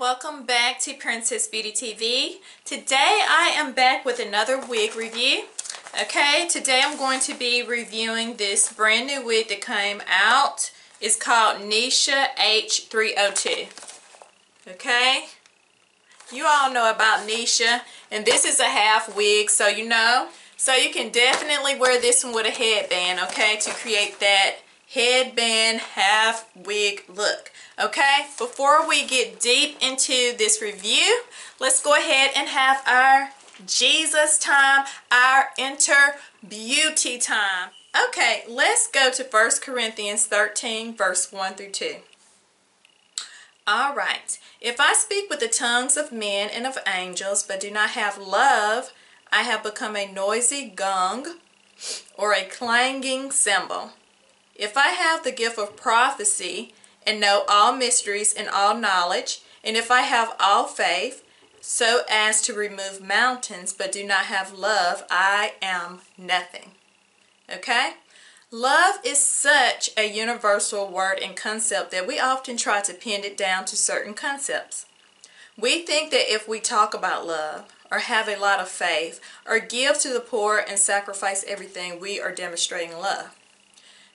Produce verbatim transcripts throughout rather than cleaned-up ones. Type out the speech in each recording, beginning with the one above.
welcome back to Princess Beauty T V. Today I am back with another wig review. Okay, today I'm going to be reviewing this brand new wig that came out. It's called Neesha H three oh two. Okay, you all know about Neesha, and this is a half wig, so you know. So you can definitely wear this one with a headband, okay, to create that headband half wig look. Okay, before we get deep into this review, let's go ahead and have our Jesus time, our inter beauty time. Okay, let's go to First Corinthians thirteen, verse one through two. All right. If I speak with the tongues of men and of angels, but do not have love, I have become a noisy gong or a clanging cymbal. If I have the gift of prophecy, and know all mysteries and all knowledge, and if I have all faith, so as to remove mountains, but do not have love, I am nothing. Okay? Love is such a universal word and concept that we often try to pin it down to certain concepts. We think that if we talk about love, or have a lot of faith, or give to the poor and sacrifice everything, we are demonstrating love.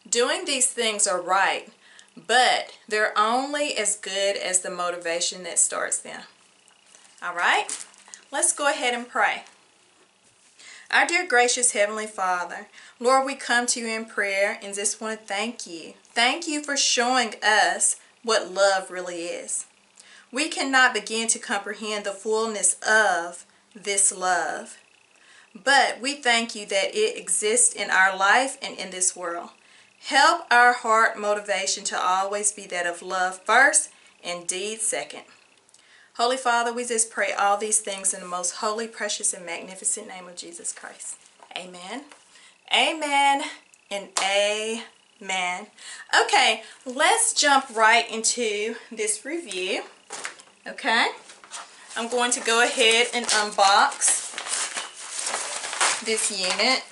Doing these things are right, but they're only as good as the motivation that starts them. All right, let's go ahead and pray. Our dear gracious Heavenly Father, Lord, we come to you in prayer and just want to thank you. Thank you for showing us what love really is. We cannot begin to comprehend the fullness of this love, but we thank you that it exists in our life and in this world. Help our heart motivation to always be that of love first and deed second. Holy Father, we just pray all these things in the most holy, precious, and magnificent name of Jesus Christ. Amen. Amen and amen. Okay, let's jump right into this review. Okay, I'm going to go ahead and unbox this unit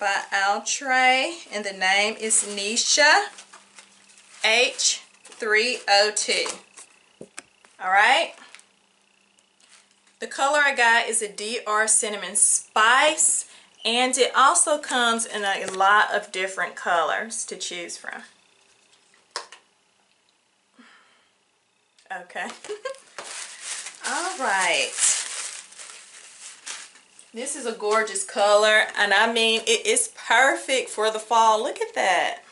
by Outre, and the name is Neesha H three oh two. Alright. The color I got is a D R Cinnamon Spice, and it also comes in a lot of different colors to choose from. Okay. Alright. This is a gorgeous color, and I mean, it is perfect for the fall. Look at that.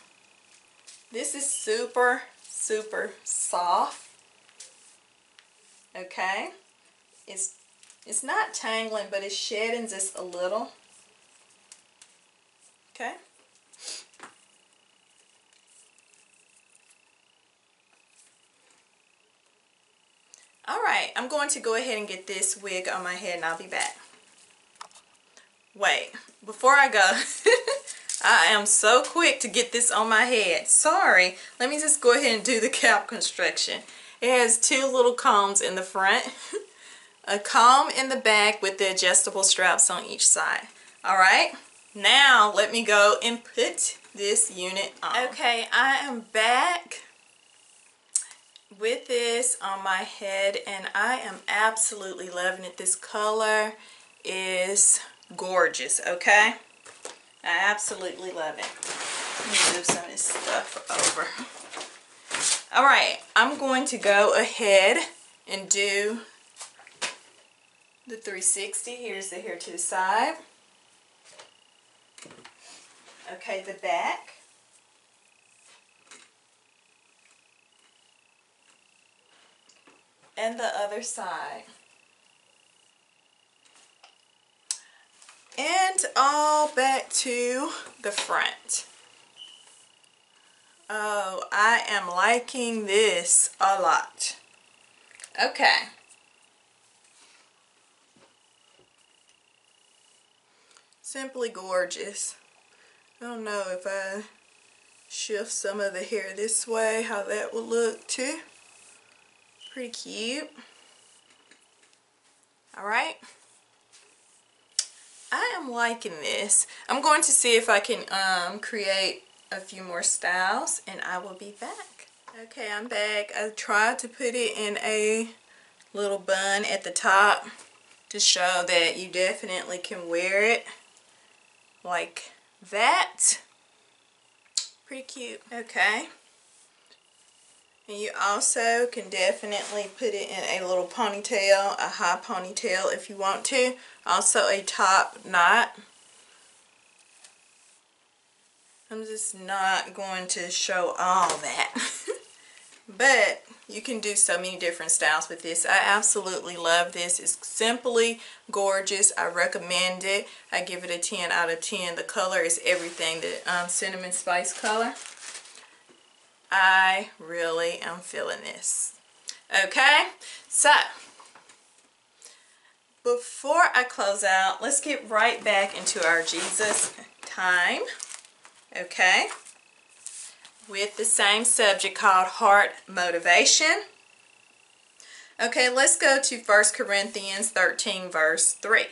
This is super, super soft. Okay. It's, it's not tangling, but it's shedding just a little. Okay. All right. I'm going to go ahead and get this wig on my head, and I'll be back. Wait, before I go, I am so quick to get this on my head. Sorry, let me just go ahead and do the cap construction. It has two little combs in the front, a comb in the back with the adjustable straps on each side. All right, now let me go and put this unit on. Okay, I am back with this on my head, and I am absolutely loving it. This color is gorgeous, okay? I absolutely love it. Let me move some of this stuff over. Alright, I'm going to go ahead and do the three sixty. Here's the hair to the side. Okay, the back. And the other side. And all back to the front. Oh, I am liking this a lot. Okay. Simply gorgeous. I don't know if I shift some of the hair this way, how that will look too. Pretty cute. All right. I am liking this. I'm going to see if I can um, create a few more styles, and I will be back. Okay, I'm back. I tried to put it in a little bun at the top to show that you definitely can wear it like that. Pretty cute. Okay. And you also can definitely put it in a little ponytail, a high ponytail if you want to. Also a top knot. I'm just not going to show all that. But you can do so many different styles with this. I absolutely love this. It's simply gorgeous. I recommend it. I give it a ten out of ten. The color is everything, the um, Cinnamon Spice color. I really am feeling this. Okay, so before I close out, let's get right back into our Jesus time. Okay, with the same subject called heart motivation. Okay, let's go to First Corinthians thirteen verse three.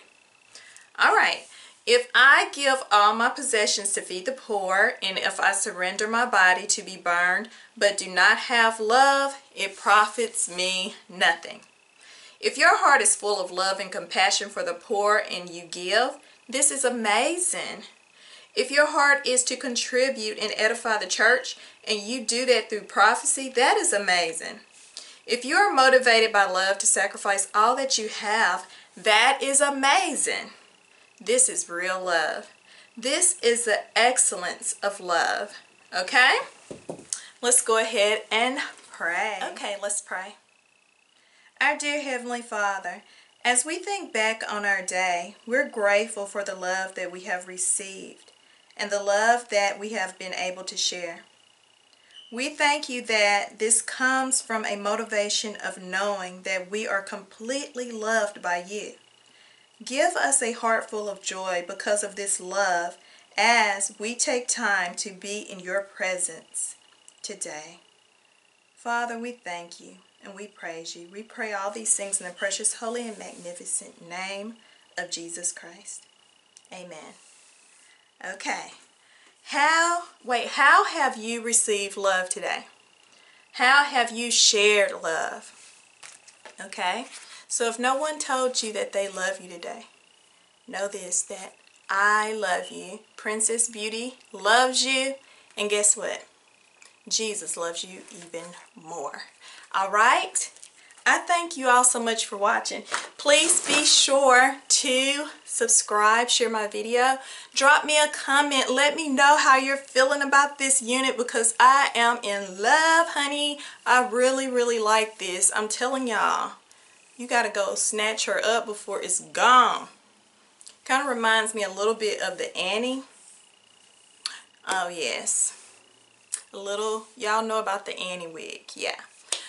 All right. If I give all my possessions to feed the poor, and if I surrender my body to be burned, but do not have love, it profits me nothing. If your heart is full of love and compassion for the poor and you give, this is amazing. If your heart is to contribute and edify the church, and you do that through prophecy, that is amazing. If you are motivated by love to sacrifice all that you have, that is amazing. This is real love. This is the excellence of love. Okay? Let's go ahead and pray. Okay, let's pray. Our dear Heavenly Father, as we think back on our day, we're grateful for the love that we have received and the love that we have been able to share. We thank you that this comes from a motivation of knowing that we are completely loved by you. Give us a heart full of joy because of this love as we take time to be in your presence today. Father, we thank you and we praise you. We pray all these things in the precious, holy, and magnificent name of Jesus Christ. Amen. Okay. How, wait, how have you received love today? How have you shared love? Okay. So if no one told you that they love you today, know this, that I love you. Princess Beauty loves you. And guess what? Jesus loves you even more. All right? I thank you all so much for watching. Please be sure to subscribe, share my video, drop me a comment. Let me know how you're feeling about this unit because I am in love, honey. I really, really like this. I'm telling y'all. You gotta go snatch her up before it's gone. Kind of reminds me a little bit of the Annie. Oh yes. A little, y'all know about the Annie wig, yeah.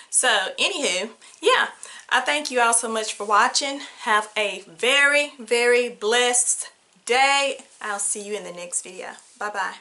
So anywho, yeah, I thank you all so much for watching. Have a very, very blessed day. I'll see you in the next video. Bye-bye.